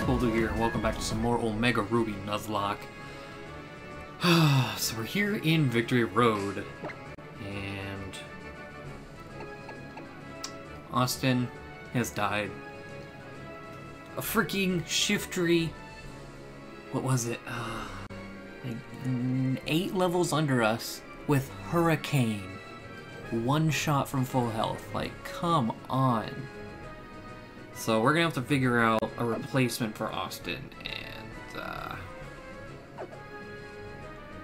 guys, Poldu here, and welcome back to some more Omega Ruby Nuzlocke. So we're here in Victory Road, and Austin has died. A freaking Shiftry, what was it, like 8 levels under us with Hurricane. One shot from full health, like, come on. So we're gonna have to figure out a replacement for Austin, and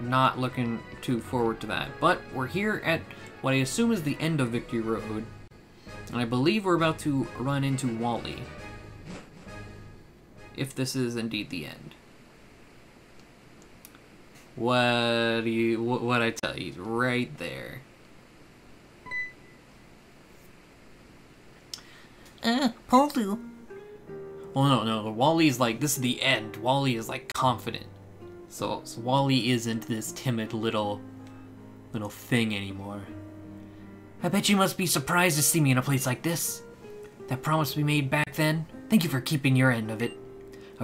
not looking too forward to that. But we're here at what I assume is the end of Victory Road, and I believe we're about to run into Wally, if this is indeed the end. What I tell you, he's right there. Poldu. Well, no, Wally's like, this is the end. Wally is like confident. So Wally isn't this timid little thing anymore. I bet you must be surprised to see me in a place like this. That promise we made back then, thank you for keeping your end of it. It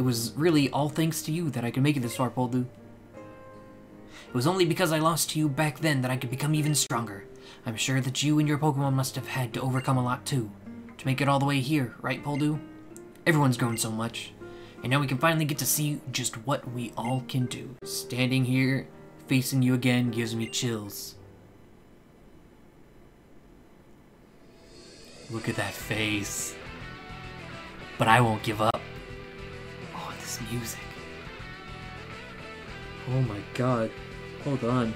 was really all thanks to you that I could make it this far, Poldu. It was only because I lost to you back then that I could become even stronger. I'm sure that you and your Pokemon must have had to overcome a lot too, to make it all the way here, right, Poldu? Everyone's grown so much, and now we can finally get to see just what we all can do. Standing here, facing you again, gives me chills. Look at that face. But I won't give up. Oh, this music. Oh my god. Hold on.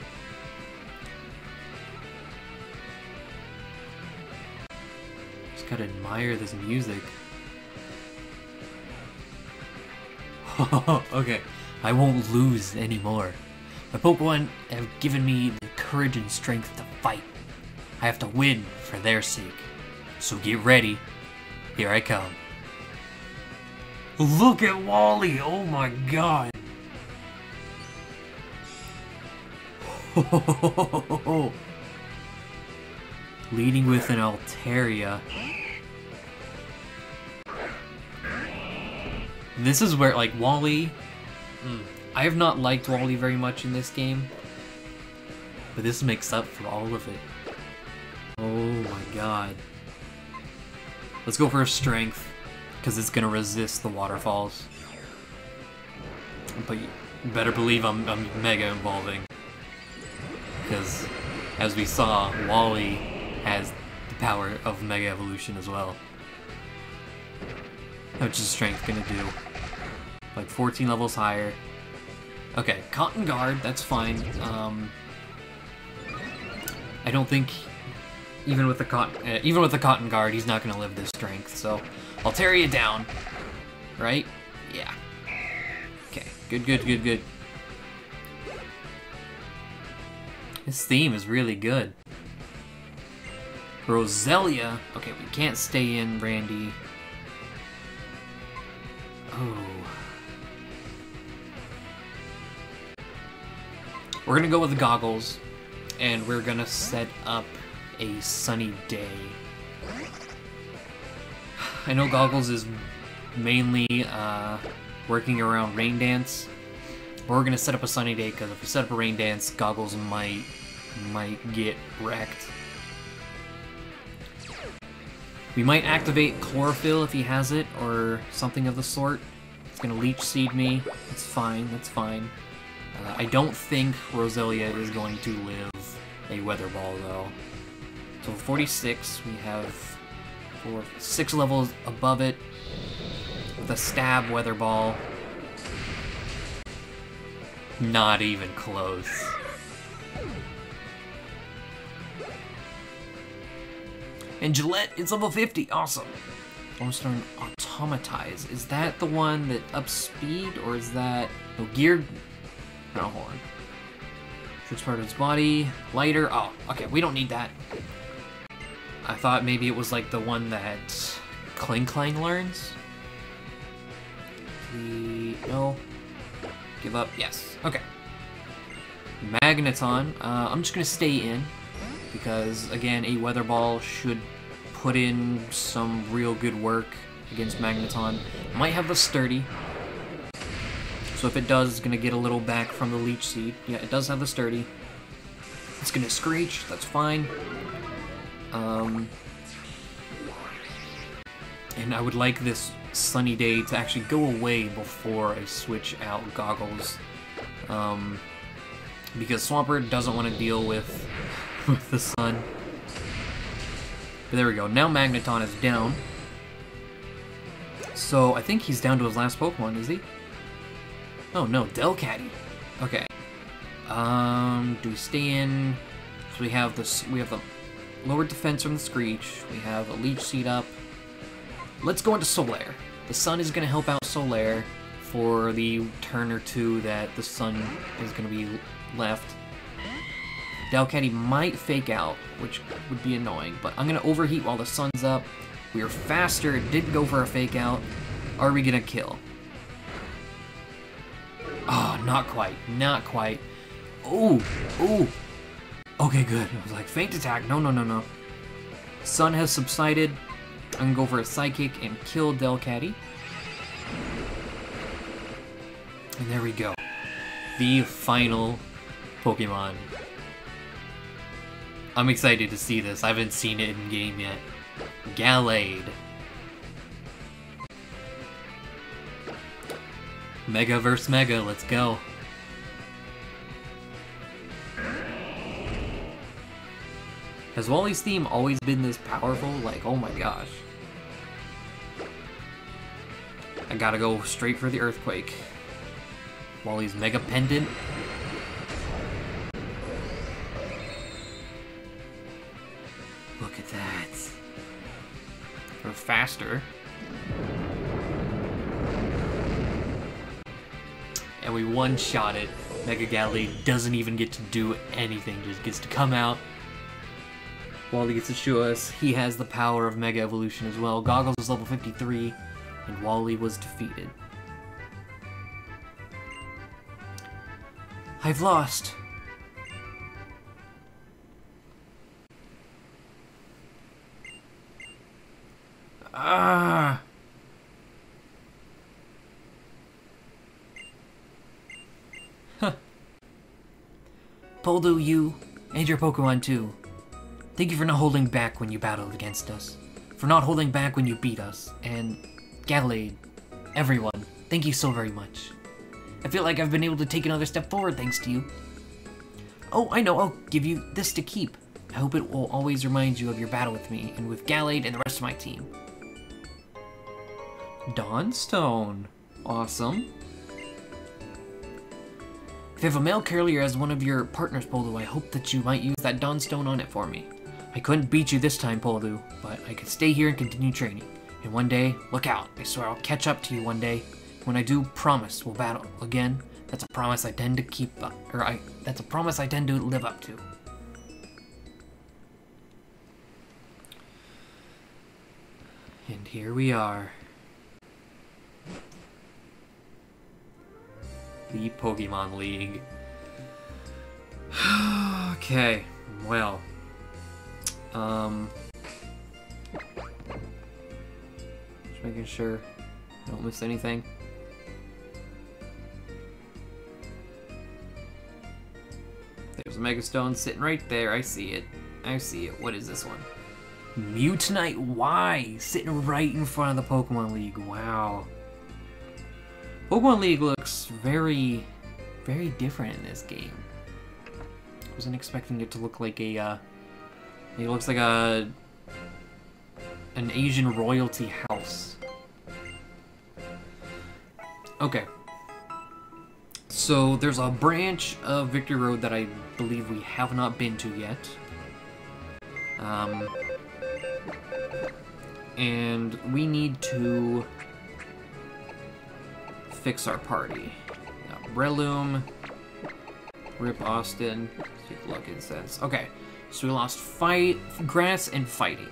Gotta admire this music. Okay, I won't lose anymore. My Pokemon have given me the courage and strength to fight. I have to win for their sake. So get ready. Here I come. Look at Wally! Oh my god! Leading with an Altaria. This is where, like, Wally... I have not liked Wally very much in this game, but this makes up for all of it. Oh my god. Let's go for a strength, because it's gonna resist the waterfalls. But you better believe I'm mega evolving, because, as we saw, Wally has the power of Mega Evolution as well. Which is strength gonna do? Like 14 levels higher. Okay, Cotton Guard, that's fine. I don't think even with the Cotton Guard, he's not gonna live this strength. So I'll tear you down, right? Yeah. Okay. Good. This theme is really good. Roselia. Okay, we can't stay in Randy. Oh. We're gonna go with the Goggles, and we're gonna set up a sunny day. I know Goggles is mainly working around rain dance, but we're gonna set up a sunny day, because if we set up a rain dance, Goggles might get wrecked. We might activate Chlorophyll if he has it, or something of the sort. It's gonna Leech Seed me. That's fine, that's fine. I don't think Roselia is going to live a Weather Ball, though. So 46, we have 6 levels above it. The Stab Weather Ball. Not even close. And Gillette is level 50, awesome. Almost on Automatize. Is that the one that ups speed, or is that no gear? No, hold on. Tricks part of its body, lighter. Oh, okay, we don't need that. I thought maybe it was like the one that Kling Klang learns. No, give up. Yes. Okay. Magneton. I'm just gonna stay in, because, again, a Weather Ball should put in some real good work against Magneton. Might have the Sturdy. So if it does, it's going to get a little back from the Leech Seed. Yeah, it does have the Sturdy. It's going to Screech, that's fine. And I would like this sunny day to actually go away before I switch out Goggles. Because Swampert doesn't want to deal with the sun. But there we go. Now Magneton is down. So I think he's down to his last Pokemon, is he? Oh no, Delcatty. Okay. Do we stay in? So we have this. We have the lower defense from the Screech. We have a Leech Seed up. Let's go into Solaire. The sun is going to help out Solaire for the turn or two that the sun is going to be left. Delcatty might fake out, which would be annoying, but I'm going to overheat while the sun's up. We are faster. It did go for a fake out. Are we going to kill? Ah, oh, not quite. Not quite. Oh, oh. Okay, good. I was like, faint attack. No, no, no, no. Sun has subsided. I'm going to go for a Psychic and kill Delcatty. And there we go. The final Pokemon. I'm excited to see this. I haven't seen it in game yet. Gallade. Mega versus Mega, let's go. Has Wally's theme always been this powerful? Like, oh my gosh. I gotta go straight for the Earthquake. Wally's Mega Pendant. Look at that. We're faster. And we one-shot it. Mega Gallade doesn't even get to do anything, just gets to come out. Wally gets to show us he has the power of Mega Evolution as well. Goggles was level 53, and Wally was defeated. I've lost. Ah! Huh. Poldu, you, and your Pokemon too. Thank you for not holding back when you battled against us. For not holding back when you beat us. And Gallade, everyone, thank you so very much. I feel like I've been able to take another step forward thanks to you. Oh, I know, I'll give you this to keep. I hope it will always remind you of your battle with me and with Gallade and the rest of my team. Dawnstone. Awesome. If you have a male Curlier as one of your partners, Poldu, I hope that you might use that Dawnstone on it for me. I couldn't beat you this time, Poldu, but I could stay here and continue training. And one day, look out, I swear I'll catch up to you one day. When I do, promise we'll battle again. That's a promise I tend to keep up, that's a promise I tend to live up to. And here we are. The Pokemon League. Okay, well. Just making sure I don't miss anything. There's a Mega Stone sitting right there. I see it. I see it. What is this one? Mewtwonite Y! Sitting right in front of the Pokemon League. Wow. Pokemon League looks very, very different in this game. I wasn't expecting it to look like a, it looks like a, an Asian royalty house. Okay. So there's a branch of Victory Road that I believe we have not been to yet. And we need to fix our party. Now, Breloom, Rip Austin, let's take a look incense. Okay, so we lost fight, grass, and fighting.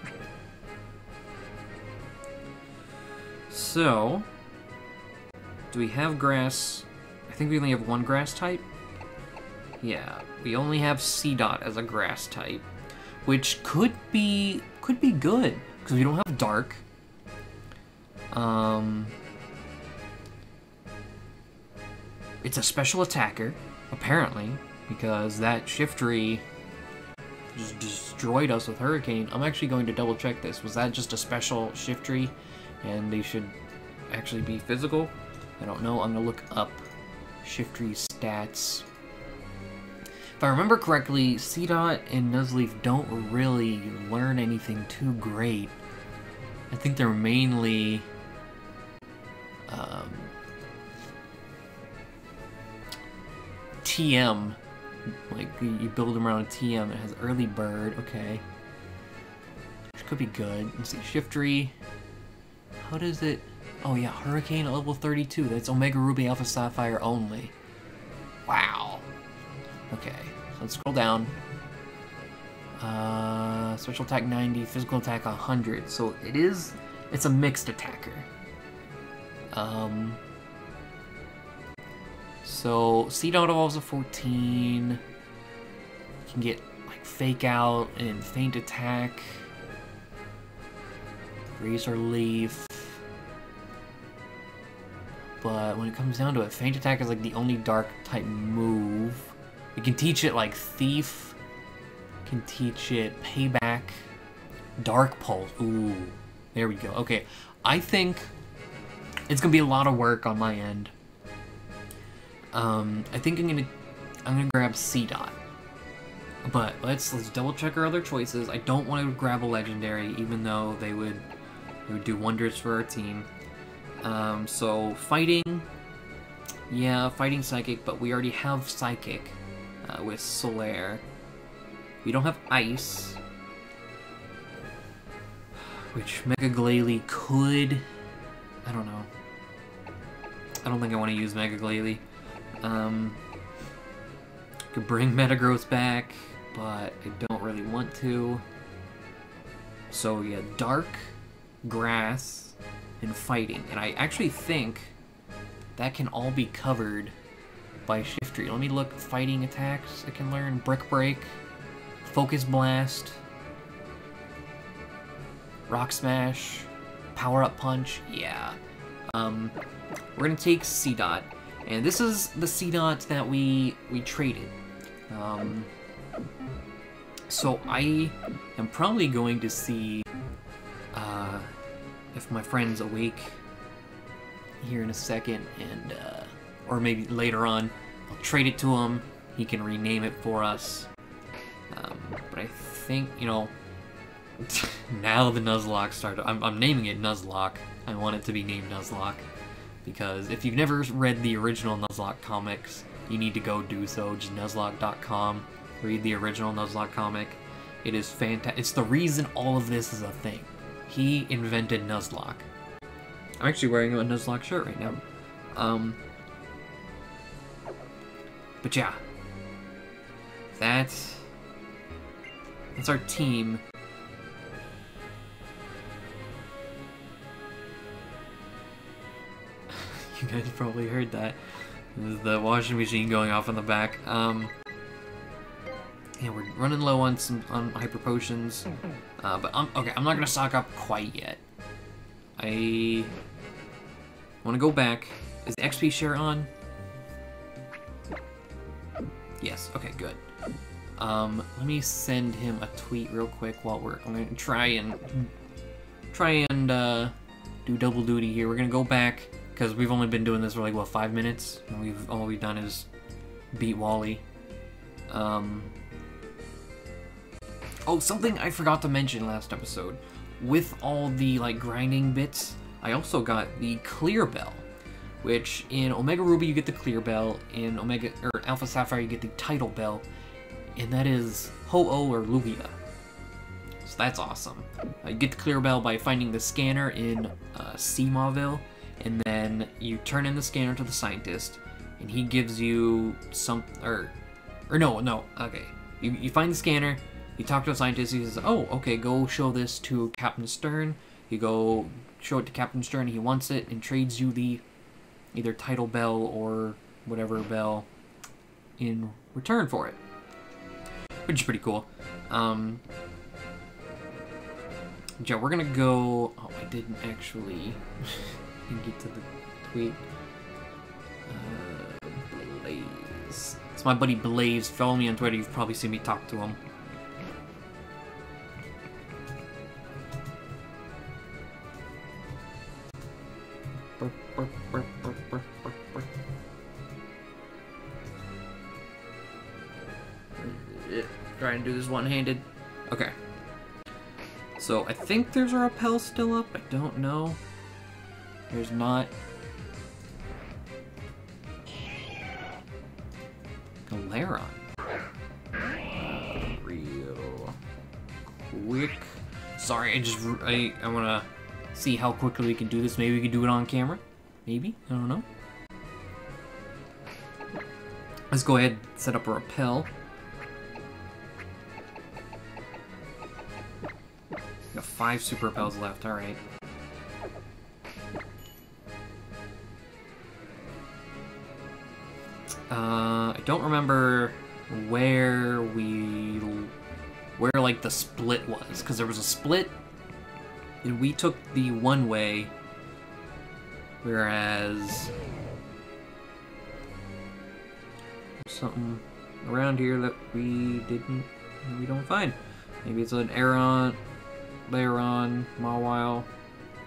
So, do we have grass? I think we only have one grass type. Yeah, we only have Seedot as a grass type, which could be good because we don't have dark. It's a special attacker, apparently, because that Shiftry just destroyed us with Hurricane. I'm actually going to double check this. Was that just a special Shiftry and they should actually be physical? I don't know. I'm gonna look up Shiftry stats. If I remember correctly, Seedot and Nuzleaf don't really learn anything too great. I think they're mainly TM. Like, you build them around a TM. It has Early Bird, okay. Which could be good. Let's see, Shiftry. How does it... Oh yeah, Hurricane at level 32. That's Omega Ruby, Alpha Sapphire only. Wow. Okay, so let's scroll down. Special attack 90, physical attack 100. So it is... It's a mixed attacker. So Seedot evolves a 14. You can get like Fake Out and Feint Attack. Razor Leaf. But when it comes down to it, Feint Attack is like the only dark type move. You can teach it like Thief. You can teach it Payback. Dark Pulse. Ooh. There we go. Okay. I think it's gonna be a lot of work on my end. I think I'm gonna grab Seedot. But let's double check our other choices. I don't want to grab a legendary, even though they would do wonders for our team. So fighting, yeah, fighting psychic, but we already have psychic with Solaire. We don't have ice, which Mega Glalie could. I don't know. I don't think I want to use Mega Glalie. Could bring Metagross back, but I don't really want to. So yeah, Dark, Grass, and Fighting. And I actually think that can all be covered by Shiftry. Let me look. Fighting attacks I can learn. Brick Break, Focus Blast, Rock Smash, Power Up Punch. Yeah. We're gonna take Seedot. And this is the Seedot that we traded. So I am probably going to see if my friend's awake here in a second, and or maybe later on, I'll trade it to him. He can rename it for us. But I think, you know, now the Nuzlocke started. I'm naming it Nuzlocke. I want it to be named Nuzlocke. Because if you've never read the original Nuzlocke comics, you need to go do so. Just Nuzlocke.com. Read the original Nuzlocke comic. It is fantastic. It's the reason all of this is a thing. He invented Nuzlocke. I'm actually wearing a Nuzlocke shirt right now. But yeah. That's our team. You guys probably heard that. There's the washing machine going off in the back. Yeah, we're running low on some hyper potions. But I'm not gonna stock up quite yet. I wanna go back. Is the XP share on? Yes, okay, good. Let me send him a tweet real quick while we're I'm gonna try and do double duty here. We're gonna go back. Because we've only been doing this for like, what, 5 minutes? And all we've done is beat Wally. Oh, something I forgot to mention last episode. With all the, like, grinding bits, I also got the Clear Bell. Which, in Omega Ruby, you get the Clear Bell. In Alpha Sapphire, you get the Title Bell. And that is Ho-Oh or Lugia. So that's awesome. You get the Clear Bell by finding the scanner in Seamawville. And then you turn in the scanner to the scientist, and he gives you some, You find the scanner, you talk to a scientist, he says, oh, okay, go show this to Captain Stern. You go show it to Captain Stern, he wants it, and trades you the either Title Bell or whatever bell in return for it. Which is pretty cool. Yeah, we're gonna go... Oh, I didn't actually get to the tweet. Blaze. It's my buddy Blaze. Follow me on Twitter. You've probably seen me talk to him. Trying to do this one-handed. Okay. So, I think there's a rappel still up. I don't know. There's not. Lairon. Real quick. Sorry, I want to see how quickly we can do this. Maybe we can do it on camera. Maybe? I don't know. Let's go ahead and set up a rappel. Got 5 super repels left, alright. I don't remember where like the split was, because there was a split and we took the one way, whereas there's something around here that we don't find. Maybe it's an Aron, Lairon, Mawile,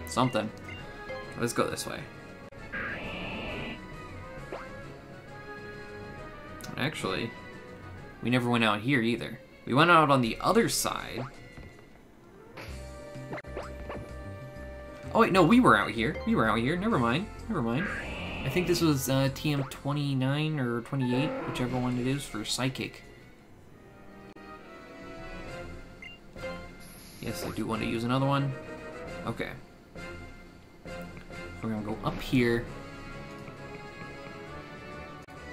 something. Let's go this way. Actually, we never went out here either. We went out on the other side. Oh wait, no, we were out here. We were out here. Never mind. Never mind. I think this was TM 29 or 28, whichever one it is, for Psychic. Yes, I do want to use another one. Okay. We're gonna go up here.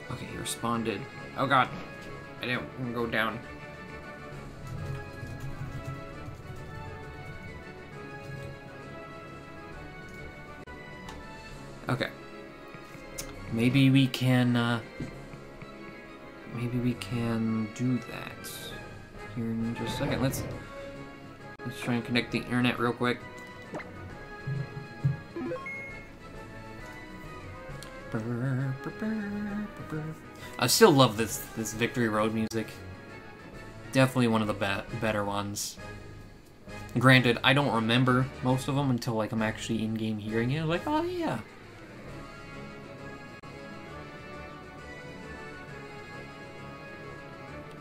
Okay, he responded. Oh god. I didn't go down. Okay. Maybe we can, do that here in just a second. Let's try and connect the internet real quick. I still love this Victory Road music. Definitely one of the better ones. Granted, I don't remember most of them until like I'm actually in game hearing it. I'm like, oh yeah.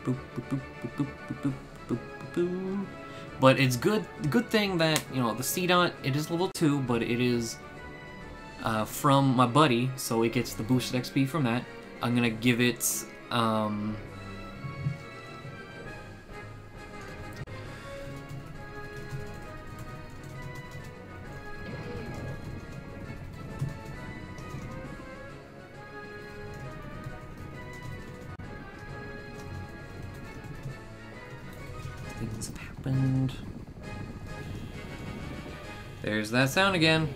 Boop, boop, boop, boop, boop, boop, boop. But it's good thing that, you know, the Seedot, it is level 2, but it is from my buddy, so it gets the boosted XP from that. I'm gonna give it, things have happened. There's that sound again.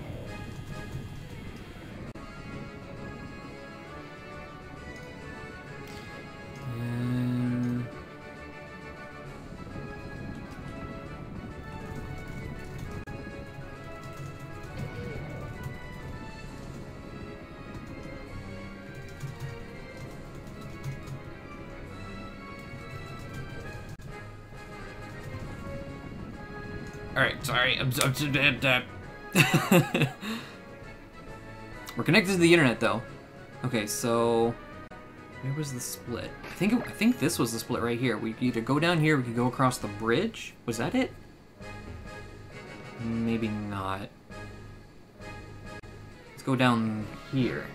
Alright, sorry. We're connected to the internet, though. Okay, so where was the split? I think this was the split right here. We could either go down here, we could go across the bridge. Was that it? Maybe not. Let's go down here.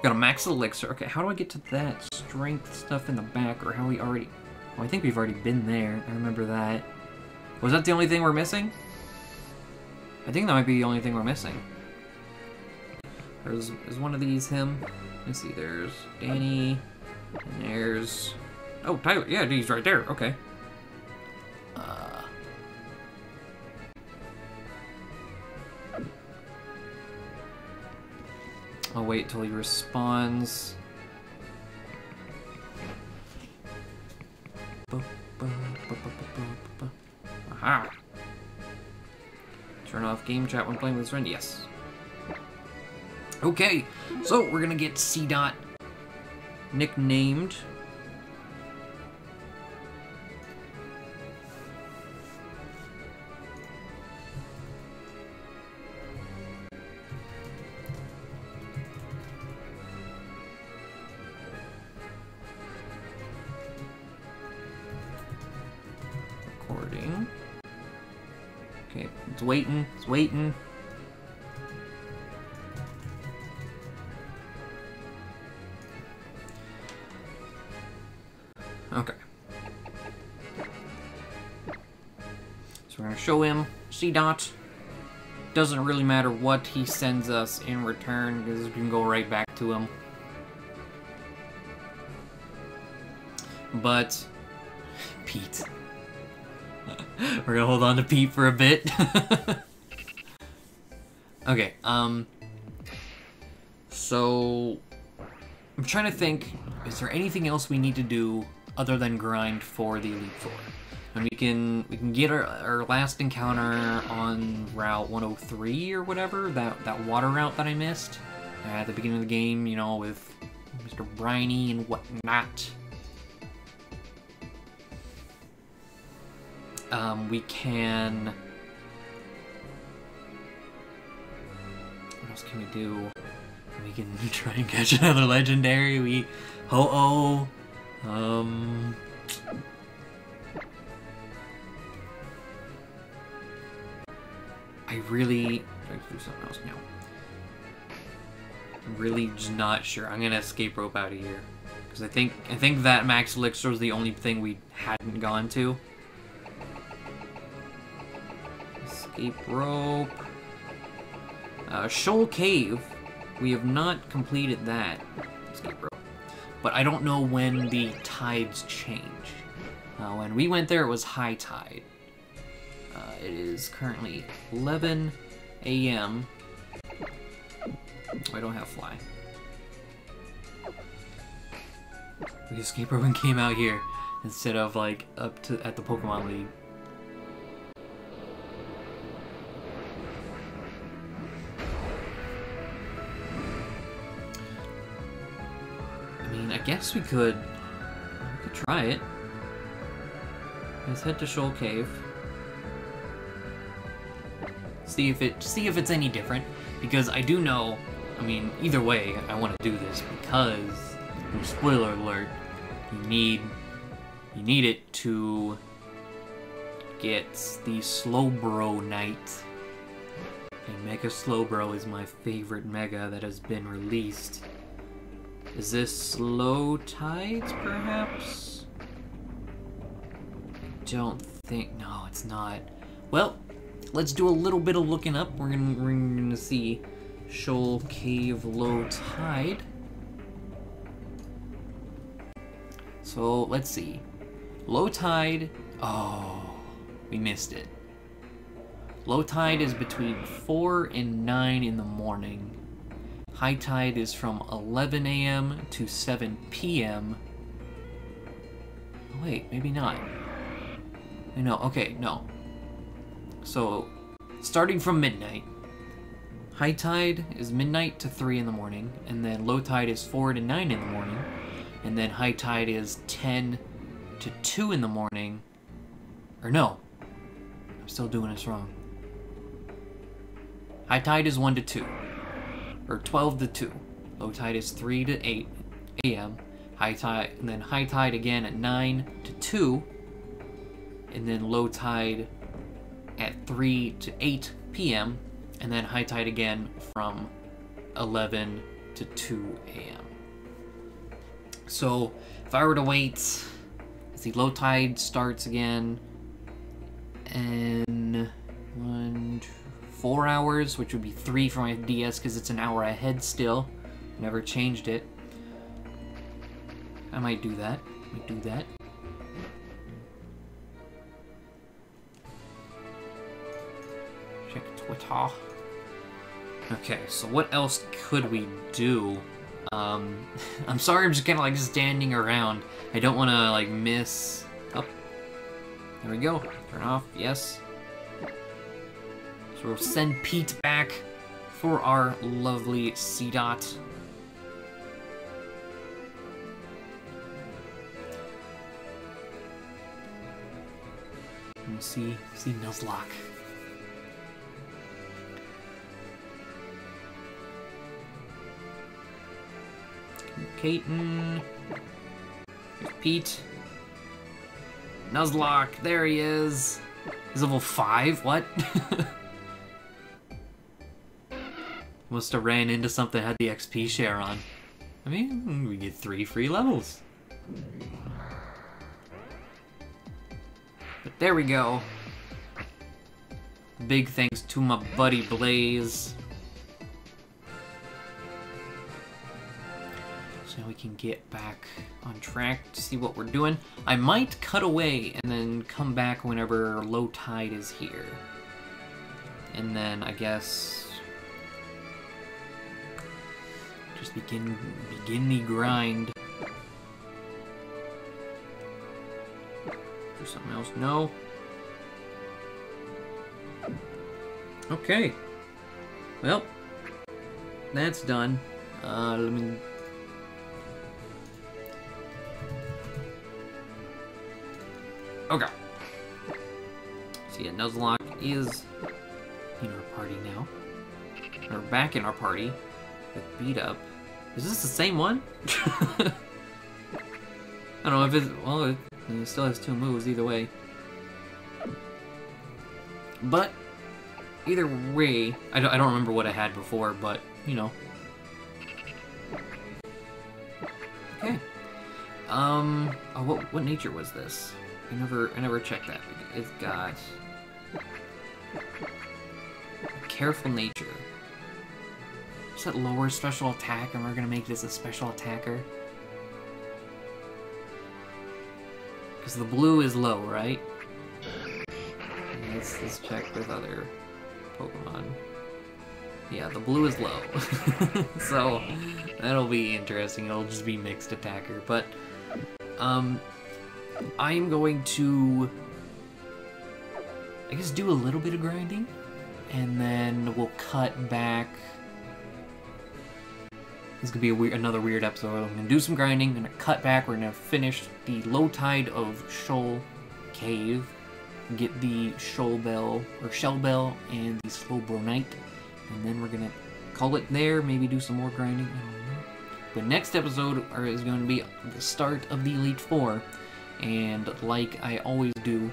Got a max elixir. Okay, how do I get to that strength stuff in the back, or how we already... Oh, I think we've already been there. I remember that. Was that the only thing we're missing? I think that might be the only thing we're missing. Is one of these him? Let's see, there's Danny, and there's... Oh, Tyler, yeah, he's right there, okay. I'll wait till he responds. Aha! Turn off game chat when playing with his friend? Yes. Okay, so we're gonna get Seedot nicknamed. Okay, it's waiting, it's waiting. Okay. So we're gonna show him Seedot. Doesn't really matter what he sends us in return, because we can go right back to him. But Pete. We're gonna hold on to Pete for a bit. Okay, so I'm trying to think, is there anything else we need to do other than grind for the Elite Four? And we can get our last encounter on Route 103 or whatever, that water route that I missed at the beginning of the game, you know, with Mr. Briny and whatnot. We can... What else can we do? We can try and catch another legendary. We... Ho-Oh! I really... Try to do something else now. I'm really just not sure. I'm gonna escape rope out of here. Because I think that Max Elixir was the only thing we hadn't gone to. Escape rope. Shoal Cave. We have not completed that. Escape rope. But I don't know when the tides change. When we went there, it was high tide. It is currently 11 a.m. I don't have fly. We escape rope and came out here instead of like up to at the Pokemon League. I guess we could try it. Let's head to Shoal Cave. See if it's any different, because I do know, I mean, either way, I want to do this because, spoiler alert, you need it to get the Slowbro Knight. And Mega Slowbro is my favorite Mega that has been released. Is this slow tides, perhaps? Don't think... No, it's not. Well, let's do a little bit of looking up. We're gonna see Shoal Cave low tide. So, let's see. Low tide... Oh, we missed it. Low tide is between 4 and 9 in the morning. High tide is from 11 a.m. to 7 p.m. Wait, maybe not. No, okay, no. So, starting from midnight. High tide is midnight to 3 in the morning, and then low tide is 4 to 9 in the morning, and then high tide is 10 to 2 in the morning. Or no, I'm still doing this wrong. High tide is 1 to 2. Or 12 to 2. Low tide is 3 to 8 a.m. High tide, and then high tide again at 9 to 2. And then low tide at 3 to 8 p.m. And then high tide again from 11 to 2 a.m. So if I were to wait, see, low tide starts again in 4 hours, which would be 3 for my DS because it's an hour ahead still. Never changed it. I might do that. Might do that. Check Twitter. Okay, so what else could we do? I'm sorry, I'm just kind of like standing around. I don't want to like miss. Oh, There we go. Turn off, yes. So we'll send Pete back for our lovely Seedot. And see Nuzlocke. Caton. There's Pete. Nuzlocke, there he is. He's level 5? What? Must have ran into something, had the XP share on. I mean, we get 3 free levels. But there we go. Big thanks to my buddy Blaze. So now we can get back on track to see what we're doing. I might cut away and then come back whenever low tide is here. And then I guess just begin the grind. There's something else? No. Okay. Well, that's done. Let me. Okay. So yeah, Nuzlocke is in our party now. Or back in our party. With beat up. Is this the same one? I don't know if it's... Well, it still has 2 moves either way. But, either way... I don't remember what I had before, but, you know. Okay. Oh, what nature was this? I never checked that. It's got... Careful nature. Does that lower special attack, and we're gonna make this a special attacker? Because the blue is low, right? And let's check with other Pokemon. Yeah, the blue is low. So, that'll be interesting. It'll just be mixed attacker, but... I'm going to, I guess, do a little bit of grinding, and then we'll cut back. This is going to be another weird episode. I'm going to do some grinding, I'm going to cut back, we're going to finish the low tide of Shoal Cave, get the Shell Bell and the Slowbronite, and then we're going to call it there, maybe do some more grinding, I don't know. But next episode is going to be the start of the Elite Four. And like I always do,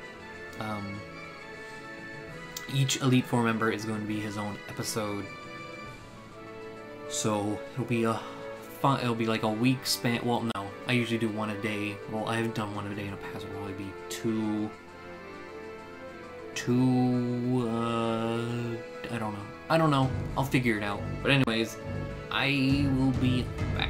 each Elite Four member is going to be his own episode. So it'll be a fun. It'll be like a week span. Well, no, I usually do one a day. Well, I haven't done one a day in the past. It'll probably be two. I don't know. I don't know. I'll figure it out. But anyways, I will be back.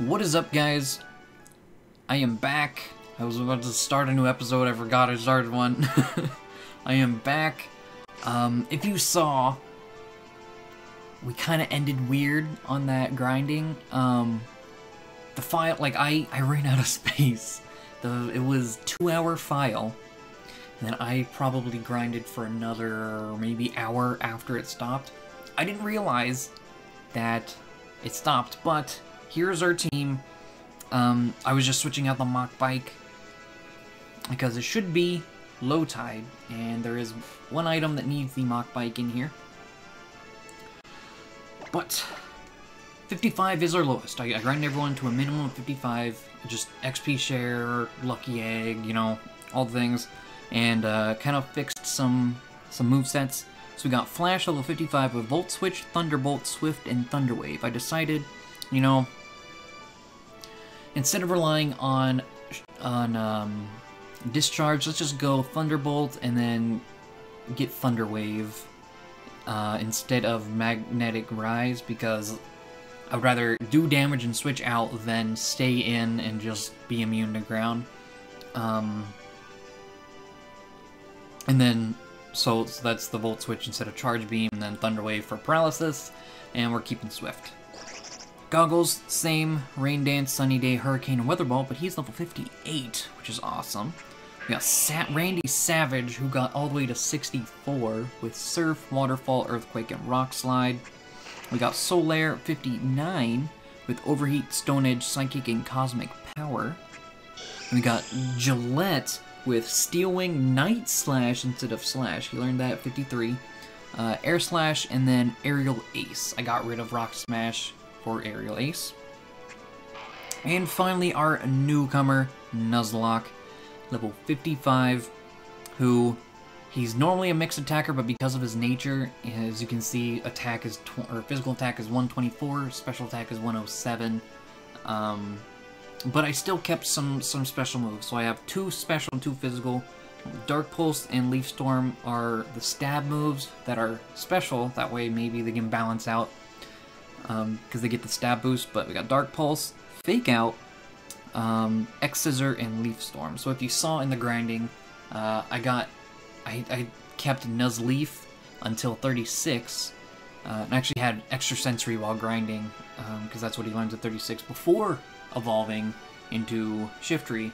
What is up, guys? I am back. I was about to start a new episode. I forgot I started one. I am back. If you saw, we kind of ended weird on that grinding. The file, like, I ran out of space. It was a 2-hour file. And then I probably grinded for another, maybe hour after it stopped. I didn't realize that it stopped, but here's our team. I was just switching out the mock bike because it should be low tide, and there is one item that needs the mock bike in here. But 55 is our lowest. I grind everyone to a minimum of 55, just XP share, lucky egg, you know, all the things, and kind of fixed some movesets. So we got Flash level 55 with Volt Switch, Thunderbolt, Swift, and Thunderwave. I decided, you know, instead of relying on discharge, let's just go Thunderbolt and then get Thunderwave instead of Magnetic Rise, because I'd rather do damage and switch out than stay in and just be immune to ground. And then, so that's the Volt Switch instead of Charge Beam, and then Thunderwave for Paralysis, and we're keeping Swift. Goggles, same, Rain Dance, Sunny Day, Hurricane, and Weather Ball, but he's level 58, which is awesome. We got Randy Savage, who got all the way to 64 with Surf, Waterfall, Earthquake, and Rock Slide. We got Solaire, 59, with Overheat, Stone Edge, Psychic, and Cosmic Power. We got Gillette with Steel Wing, Night Slash instead of Slash. He learned that at 53. Air Slash, and then Aerial Ace. I got rid of Rock Smash for Aerial Ace. And finally, our newcomer, Nuzlocke, level 55, who, he's normally a mixed attacker, but because of his nature, as you can see, attack is, or physical attack is 124, special attack is 107, but I still kept some special moves, so I have 2 special and 2 physical. Dark Pulse and Leaf Storm are the stab moves that are special, that way maybe they can balance out, because they get the stab boost. But we got Dark Pulse, Fake Out, X-Scissor, and Leaf Storm. So if you saw in the grinding, I kept Nuzleaf until 36, and actually had Extra Sensory while grinding, because that's what he learns at 36 before evolving into Shiftry.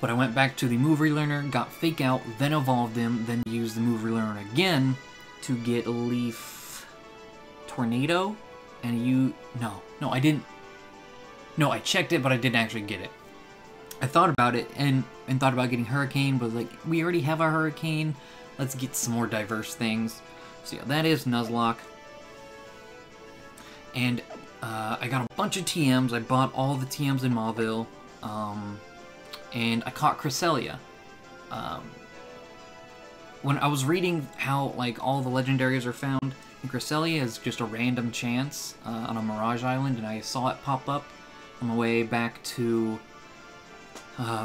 But I went back to the Move Relearner, got Fake Out, then evolved him, then used the Move Relearner again to get Leaf Tornado. And you... No, I didn't. No, I checked it, but I didn't actually get it. I thought about it, and thought about getting Hurricane, but like, we already have our Hurricane. Let's get some more diverse things. So yeah, that is Nuzlocke. And I got a bunch of TMs. I bought all the TMs in Mawile. And I caught Cresselia. When I was reading how, like, all the legendaries are found, Cresselia is just a random chance on a Mirage Island, and I saw it pop up on my way back to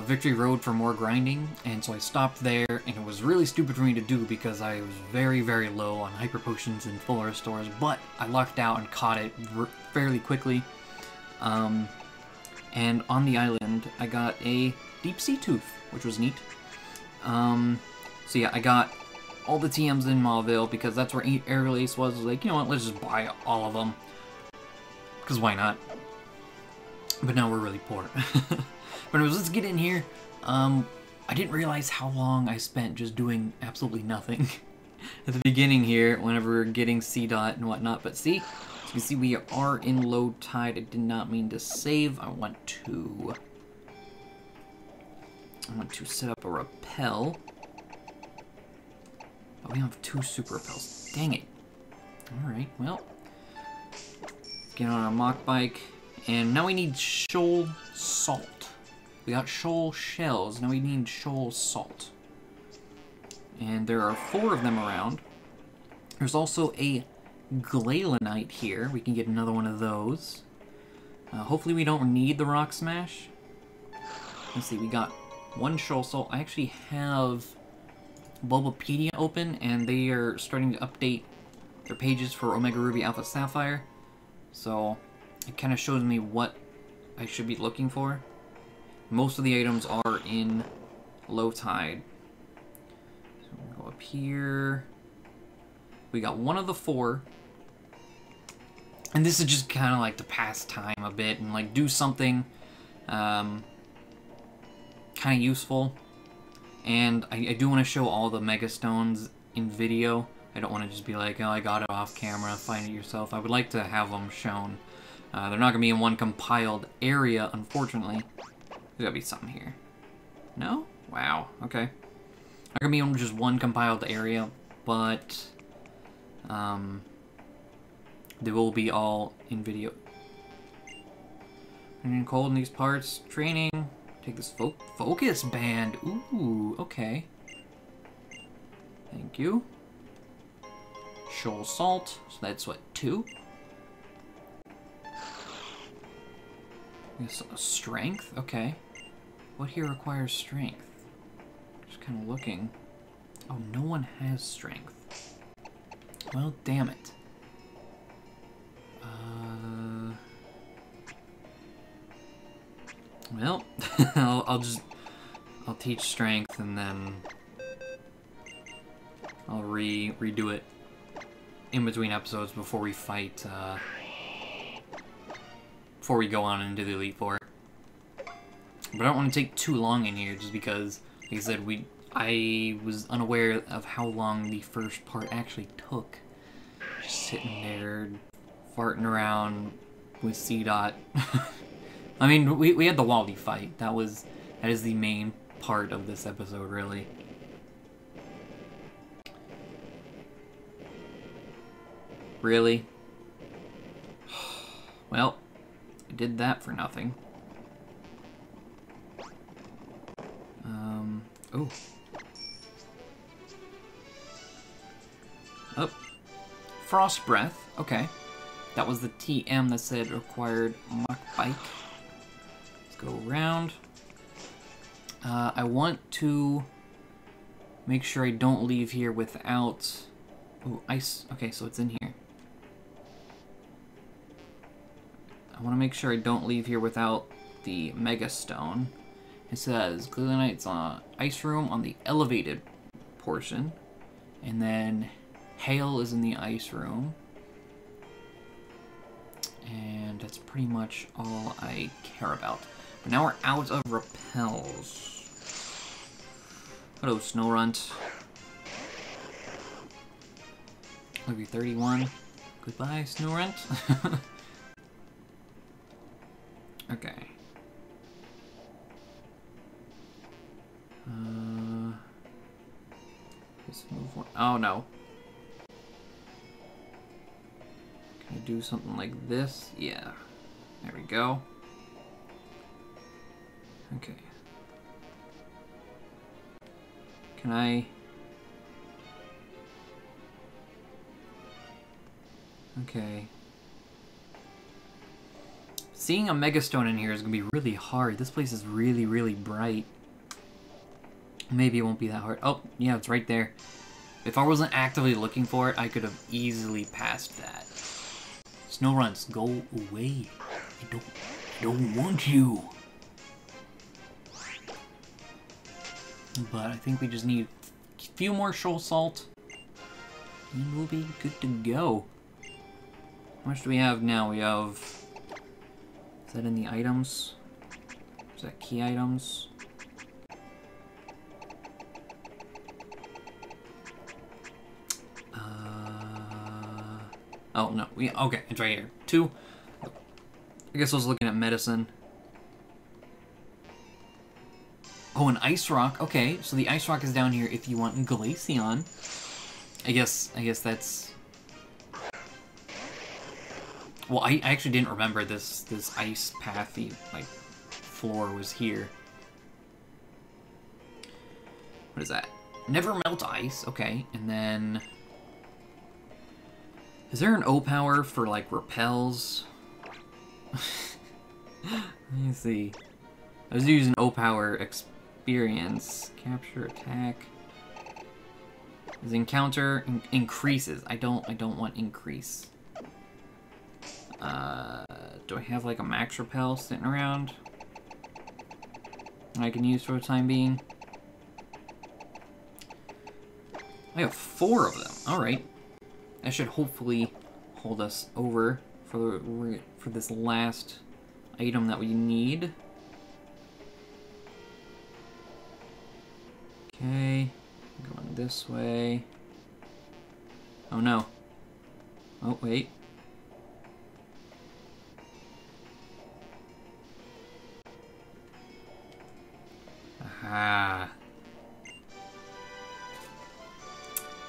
Victory Road for more grinding, and so I stopped there, and it was really stupid for me to do because I was very, very low on Hyper Potions and Full Restores, but I lucked out and caught it fairly quickly. And on the island, I got a Deep Sea Tooth, which was neat. So yeah, I got all the TMs in Mawile, because that's where Aerial Ace was. Like, you know what, let's just buy all of them, because why not? But now we're really poor. But anyways, let's get in here. I didn't realize how long I spent just doing absolutely nothing at the beginning here, whenever we were getting Seedot and whatnot. But see, as you can see, we are in low tide. I did not mean to save. I want to set up a rappel. Oh, we have 2 super repels. Dang it. Alright, well. Get on our mock bike. And now we need shoal salt. We got shoal shells. Now we need shoal salt. And there are 4 of them around. There's also a Glalie here. We can get another one of those. Hopefully we don't need the Rock Smash. Let's see, we got 1 shoal salt. I actually have Bulbapedia open, and they are starting to update their pages for Omega Ruby, Alpha Sapphire, so it kind of shows me what I should be looking for. Most of the items are in low tide. So we'll go up here. We got one of the four. And this is just kind of like to pass time a bit and like do something kind of useful. And I do want to show all the Mega Stones in video. I don't want to just be like, oh, I got it off camera, find it yourself. I would like to have them shown. They're not going to be in one compiled area, unfortunately. There's got to be something here. No? Wow. Okay. Not going to be in just one compiled area, but they will be all in video. I'm getting cold in these parts. Training. Take this focus band. Ooh, okay. Thank you. Shoal salt. So that's what, 2? Strength? Okay. What here requires strength? Just kind of looking. Oh, no one has strength. Well, damn it. Well, I'll teach strength and then I'll redo it in between episodes before we fight, before we go on into the Elite Four. But I don't want to take too long in here just because, like I said, I was unaware of how long the first part actually took. Just sitting there, farting around with Seedot. I mean, we had the Wally fight. That is the main part of this episode, really. Really? Well, I did that for nothing. Oh. Oh. Frost Breath. Okay. That was the TM that said required Mach Bike. Go around. I want to make sure I don't leave here without... Ooh, ice. Okay, so it's in here. I want to make sure I don't leave here without the Mega Stone. It says Glimmerite's on Ice Room on the elevated portion. And then Hail is in the Ice Room. And that's pretty much all I care about. But now we're out of repels. Hello, Snowrunt. Level 31. Goodbye, Snowrunt. Okay. Just move one. Oh no. Can I do something like this? Yeah. There we go. Okay. Can I... Okay. Seeing a Megastone in here is going to be really hard. This place is really, really bright. Maybe it won't be that hard. Oh, yeah, it's right there. If I wasn't actively looking for it, I could have easily passed that. Snowrunt, go away. I don't want you. But I think we just need a few more Shoal Salt, and we'll be good to go. How much do we have now? We have... Is that in the items? Is that key items? Oh, no. Okay, it's right here. 2. I guess I was looking at medicine. Oh, an Ice Rock. Okay, so the Ice Rock is down here if you want Glaceon. I guess that's... Well, I actually didn't remember this ice pathy, like, floor was here. What is that? Never Melt Ice. Okay, and then... Is there an O-Power for, like, repels? Let me see. I was using O-Power... Experience, capture, attack. His encounter increases. I don't want increase. Do I have like a Max Repel sitting around that I can use for the time being? I have 4 of them. Alright. That should hopefully hold us over for this last item that we need. Okay. Going this way. Oh no. Oh, wait. Aha.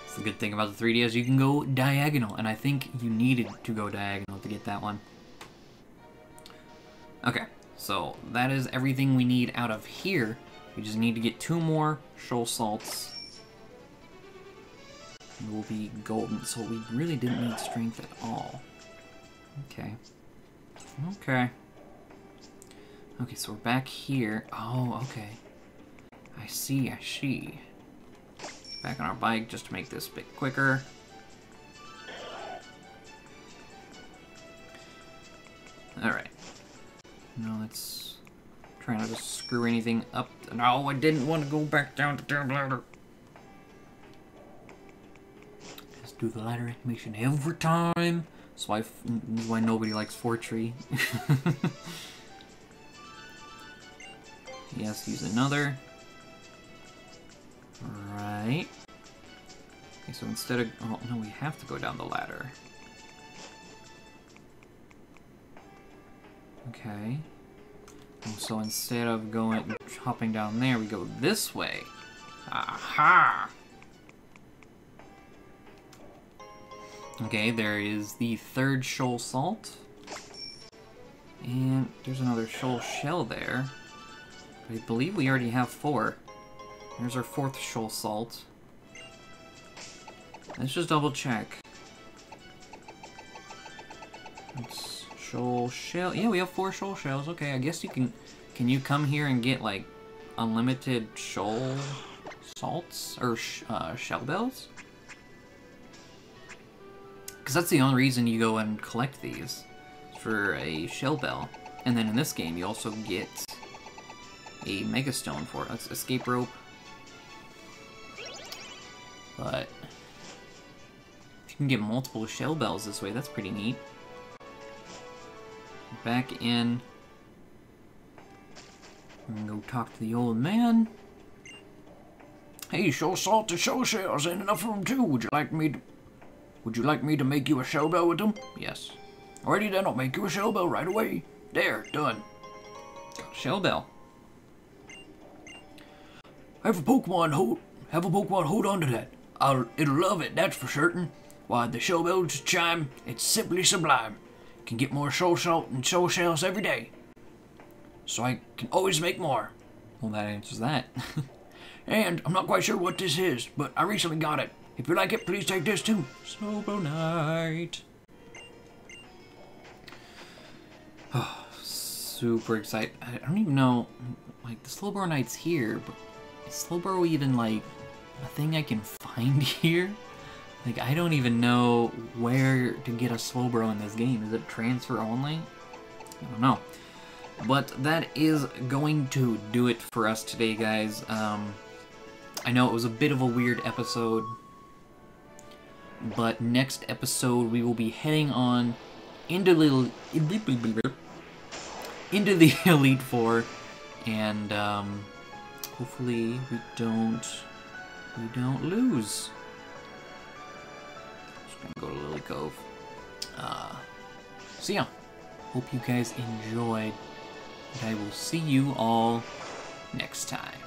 That's the good thing about the 3DS. You can go diagonal, and I think you needed to go diagonal to get that one. Okay, so that is everything we need out of here. We just need to get 2 more Shoal Salts. We'll be golden, so we really didn't need strength at all. Okay. Okay. Okay, so we're back here. Oh, okay. I see, I see. Back on our bike just to make this a bit quicker. Alright. Now let's try not to screw anything up. No, I didn't want to go back down the damn ladder. Do the ladder animation every time. That's why, nobody likes Fortree. He has to use another. Right. Okay, so instead of... Oh, no, we have to go down the ladder. Okay. So instead of going... hopping down there, we go this way. Aha! Okay, there is the 3rd Shoal Salt. And there's another Shoal Shell there. I believe we already have 4. There's our 4th Shoal Salt. Let's just double check. It's Shoal Shell. Yeah, we have 4 Shoal Shells. Okay, I guess you can... Can you come here and get, like, unlimited Shoal Salts? Or Shell Bells? Because that's the only reason you go and collect these, for a Shell Bell. And then in this game, you also get a Mega Stone for it. That's Escape Rope. But if you can get multiple Shell Bells this way, that's pretty neat. Back in. I'm gonna go talk to the old man. Hey, Shoal Salt to Shoal Shells, ain't enough of them too. Would you like me to make you a Shell Bell with them? Yes. Alrighty then, I'll make you a Shell Bell right away. There, done. Shell Bell. Have a Pokemon hold on to that. It'll love it, that's for certain. Why, the Shell Bells chime, it's simply sublime. Can get more Shoal Salt and Shoal Shells every day. So I can always make more. Well, that answers that. And I'm not quite sure what this is, but I recently got it. If you like it, please take this too. Slowbronite. Oh, super excited. I don't even know, like, the Slowbronite's here, but is Slowbro even, like, a thing I can find here? Like, I don't even know where to get a Slowbro in this game. Is it transfer only? I don't know. But that is going to do it for us today, guys. I know it was a bit of a weird episode. But next episode, we will be heading on into the Elite Four, and hopefully we don't lose. Just gonna go to Lily Cove. So yeah, hope you guys enjoyed, and I will see you all next time.